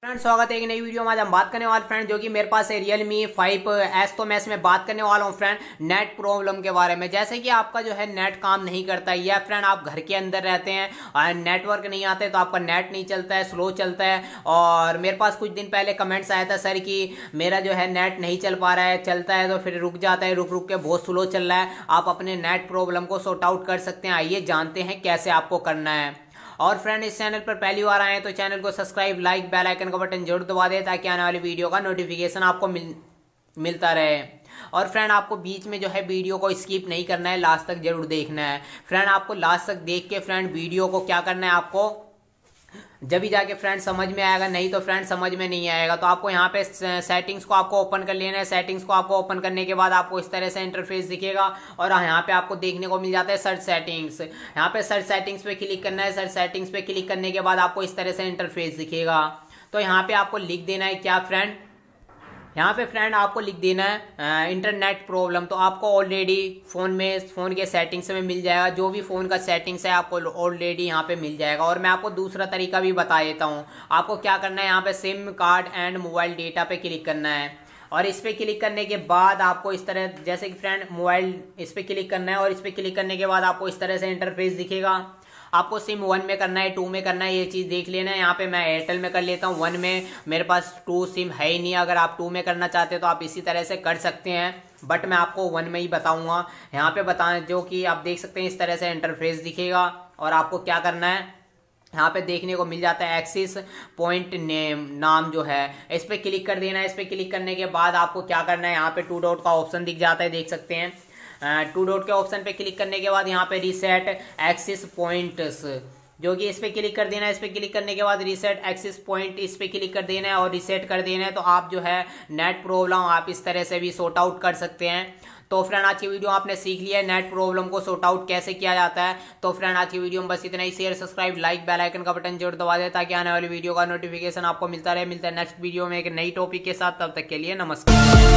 Friends स्वागत है एक नई वीडियो में। आज हम बात करने वाले फ्रेंड जो कि मेरे पास है रियल मी 5S। तो मैं इसमें बात करने वाला हूँ फ्रेंड नेट प्रॉब्लम के बारे में। जैसे कि आपका जो है नेट काम नहीं करता है या फ्रेंड आप घर के अंदर रहते हैं और नेटवर्क नहीं आता है तो आपका नेट नहीं चलता है, स्लो चलता है। और मेरे पास कुछ दिन पहले कमेंट्स आया था सर कि मेरा जो है नेट नहीं चल पा रहा है, चलता है तो फिर रुक जाता है, रुक रुक के बहुत स्लो चल रहा है। आप अपने नेट प्रॉब्लम को सॉर्ट आउट कर सकते हैं। आइए जानते हैं कैसे आपको करना है। और फ्रेंड इस चैनल पर पहली बार आए हैं तो चैनल को सब्सक्राइब, लाइक, बेल आइकन का बटन जरूर दबा दें ताकि आने वाली वीडियो का नोटिफिकेशन आपको मिलता रहे। और फ्रेंड आपको बीच में जो है वीडियो को स्किप नहीं करना है, लास्ट तक जरूर देखना है। फ्रेंड आपको लास्ट तक देख के फ्रेंड वीडियो को क्या करना है, आपको जब ही जाके फ्रेंड समझ में आएगा, नहीं तो फ्रेंड समझ में नहीं आएगा। तो आपको यहाँ पे सेटिंग्स को आपको ओपन कर लेना है। सेटिंग्स को आपको ओपन करने के बाद आपको इस तरह से इंटरफेस दिखेगा और यहाँ पे आपको देखने को मिल जाता है सर्च सेटिंग्स। यहाँ पे सर्च सेटिंग्स पे क्लिक करना है। सर्च सेटिंग्स पे क्लिक करने के बाद आपको इस तरह से इंटरफेस दिखेगा। तो यहाँ पे आपको लिख देना है क्या फ्रेंड, यहाँ पे फ्रेंड आपको लिख देना है इंटरनेट प्रॉब्लम। तो आपको ऑलरेडी फ़ोन के सेटिंग्स में मिल जाएगा, जो भी फ़ोन का सेटिंग्स है आपको ऑलरेडी यहाँ पे मिल जाएगा। और मैं आपको दूसरा तरीका भी बता देता हूँ। आपको क्या करना है, यहाँ पे SIM card and mobile data पे क्लिक करना है। और इस पर क्लिक करने के बाद आपको इस तरह, जैसे कि फ्रेंड मोबाइल इस पर क्लिक करना है और इस पर क्लिक करने के बाद आपको इस तरह से इंटरफेस दिखेगा। आपको सिम 1 में करना है, 2 में करना है, ये चीज़ देख लेना है। यहाँ पे मैं एयरटेल में कर लेता हूँ 1 में, मेरे पास 2 सिम है ही नहीं। अगर आप 2 में करना चाहते हो तो आप इसी तरह से कर सकते हैं, बट मैं आपको 1 में ही बताऊँगा। यहाँ पे बताएं जो कि आप देख सकते हैं इस तरह से इंटरफेस दिखेगा। और आपको क्या करना है, यहाँ पे देखने को मिल जाता है एक्सिस पॉइंट नेम नाम जो है, इस पर क्लिक कर देना है। इस पर क्लिक करने के बाद आपको क्या करना है, यहाँ पे 2 डॉट का ऑप्शन दिख जाता है, देख सकते हैं 2 डॉट के ऑप्शन पे क्लिक करने के बाद यहाँ पे रीसेट एक्सिस पॉइंट्स जो कि इस पर क्लिक कर देना है। इस पर क्लिक करने के बाद रीसेट एक्सिस पॉइंट इस पर क्लिक कर देना है और रीसेट कर देना है। तो आप जो है नेट प्रॉब्लम आप इस तरह से भी सॉर्ट आउट कर सकते हैं। तो फ्रेंड आज की वीडियो आपने सीख लिया है नेट प्रॉब्लम को सॉर्ट आउट कैसे किया जाता है। तो फ्रेंड आज की वीडियो में बस इतना ही। Share, subscribe, like, bell icon का बटन जरूर दबा दें ताकि आने वाली वीडियो का नोटिफिकेशन आपको मिलता रहे। मिलता है नेक्स्ट वीडियो में एक नई टॉपिक के साथ। तब तक के लिए नमस्कार।